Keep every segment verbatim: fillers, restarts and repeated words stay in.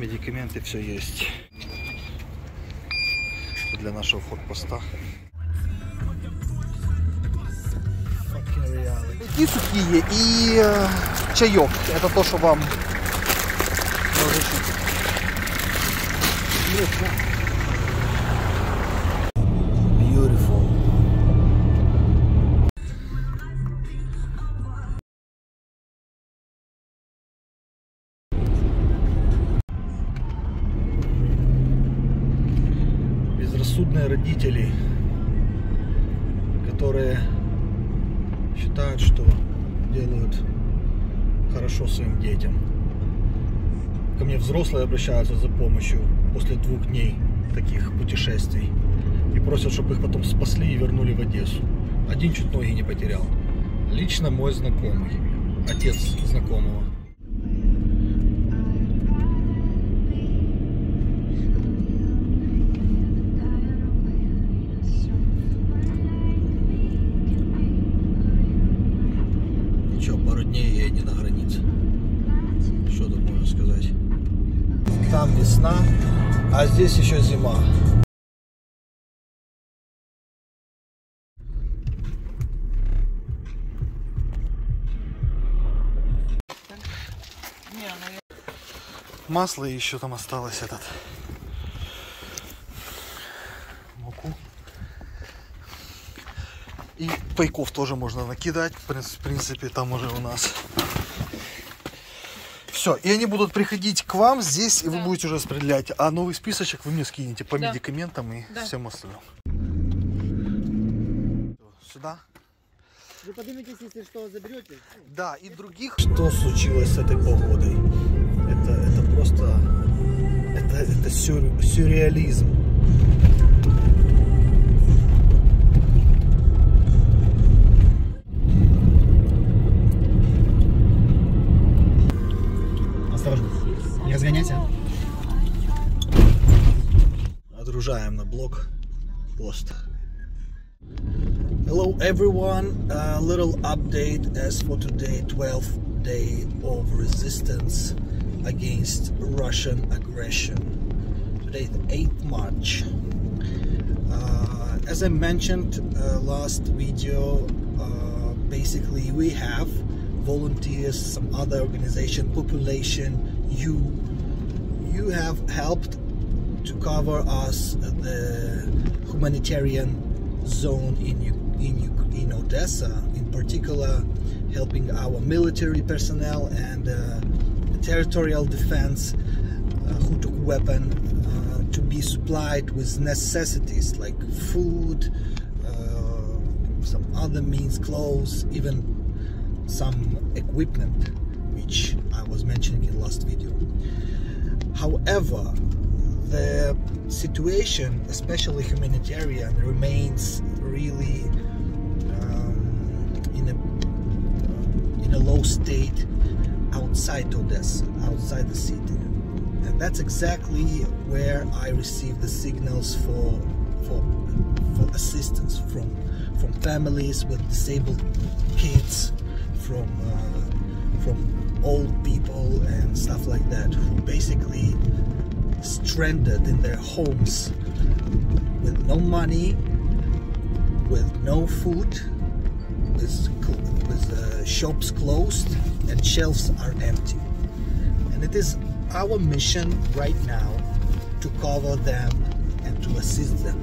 медикаменты, все есть для нашего форпоста. И сухие, и э, чаек. Это то, что вам нужно. Безрассудные родители, которые считают, что делают хорошо своим детям. Ко мне взрослые обращаются за помощью после двух дней таких путешествий и просят, чтобы их потом спасли и вернули в Одессу. Один чуть ноги не потерял. Лично мой знакомый, отец знакомого. Там весна, а здесь еще зима. Масло и еще там осталось этот муку. И пайков тоже можно накидать. В принципе, там уже у нас. Все, и они будут приходить к вам здесь, и да. Вы будете уже распределять. А новый списочек вы мне скинете по да. медикаментам и да. всем остальным. Сюда. Вы поднимитесь, если что, заберете. Да, и других. Что случилось с этой погодой? Это, это просто... Это, это сюр, сюрреализм. Не разгоняйте. Отгружаем на блок пост. Hello everyone, a little update as for today, twelfth day of resistance against Russian aggression. Today the eighth of March. Uh, as I mentioned uh, last video, uh, basically we have volunteers, some other organization, population, you you have helped to cover us the humanitarian zone in in in Odessa, in particular helping our military personnel and uh, the territorial defense uh, who took weapon uh, to be supplied with necessities like food, uh, some other means, clothes, even some equipment, which I was mentioning in the last video. However, the situation, especially humanitarian, remains really um, in a in a low state outside Odessa, outside the city, and that's exactly where I received the signals for for for assistance from from families with disabled kids, from uh, from old people and stuff like that, who basically stranded in their homes with no money, with no food, with, with uh, shops closed and shelves are empty. And it is our mission right now to cover them and to assist them.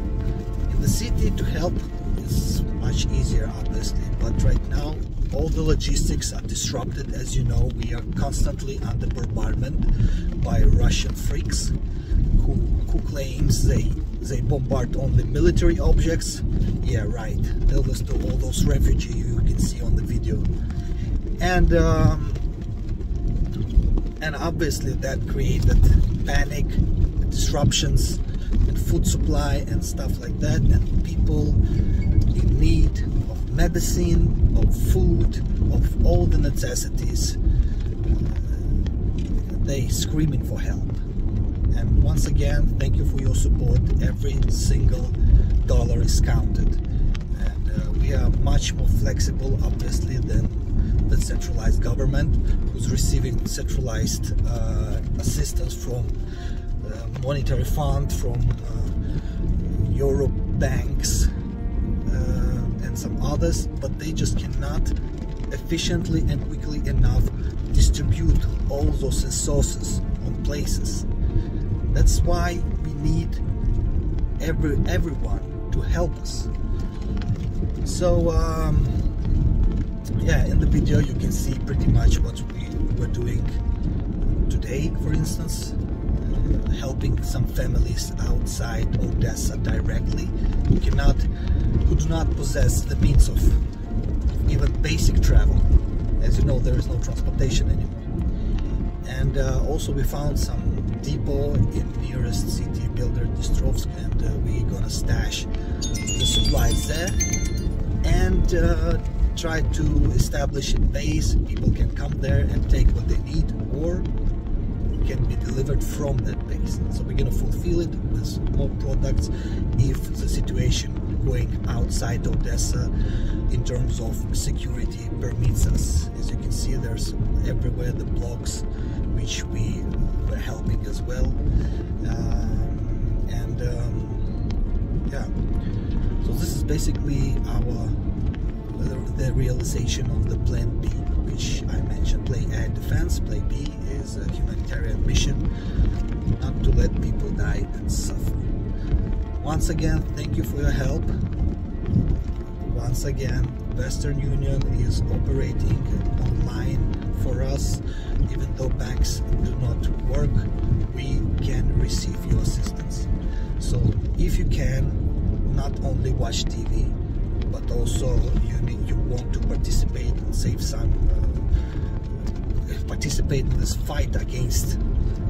In the city to help is much easier, obviously, but right now all the logistics are disrupted. As you know, we are constantly under bombardment by Russian freaks who, who claims they they bombard only military objects. Yeah, right. They'll list all those refugees you can see on the video, and um, and obviously that created panic, disruptions, and food supply and stuff like that, and people in need of medicine, of food, of all the necessities. They screaming for help. And once again, thank you for your support. Every single dollar is counted. And uh, we are much more flexible, obviously, than not a centralized government who's receiving centralized uh, assistance from uh, monetary fund, from uh, Euro banks uh, and some others, but they just cannot efficiently and quickly enough distribute all those resources on places. That's why we need every everyone to help us. So um, yeah, in the video you can see pretty much what we were doing today, for instance, uh, helping some families outside Odessa directly who cannot, who do not possess the means of even basic travel. As you know, there is no transportation anymore. And uh, also we found some depot in nearest city, Bilyarskostrovsk, and uh, we're gonna stash the supplies there and uh, try to establish a base. People can come there and take what they need, or can be delivered from that base. So we're gonna fulfill it with more products if the situation going outside Odessa in terms of security permits us. As you can see, there's everywhere the blocks which we were helping as well. Um, and um, yeah, so this is basically our the realization of the plan B, which I mentioned. Plan A, defense. Plan B is a humanitarian mission, not to let people die and suffer. Once again, thank you for your help. Once again, Western Union is operating online for us. Even though banks do not work, we can receive your assistance. So if you can, not only watch T V, but also you, need, you want to participate and save some, uh, participate in this fight against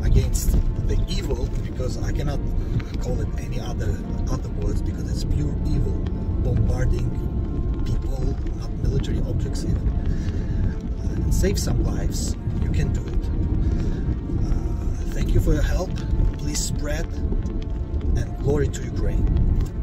against the evil, because I cannot call it any other other words, because it's pure evil, bombarding people, not military objects even. Uh, and save some lives, you can do it. Uh, thank you for your help. Please spread, and glory to Ukraine.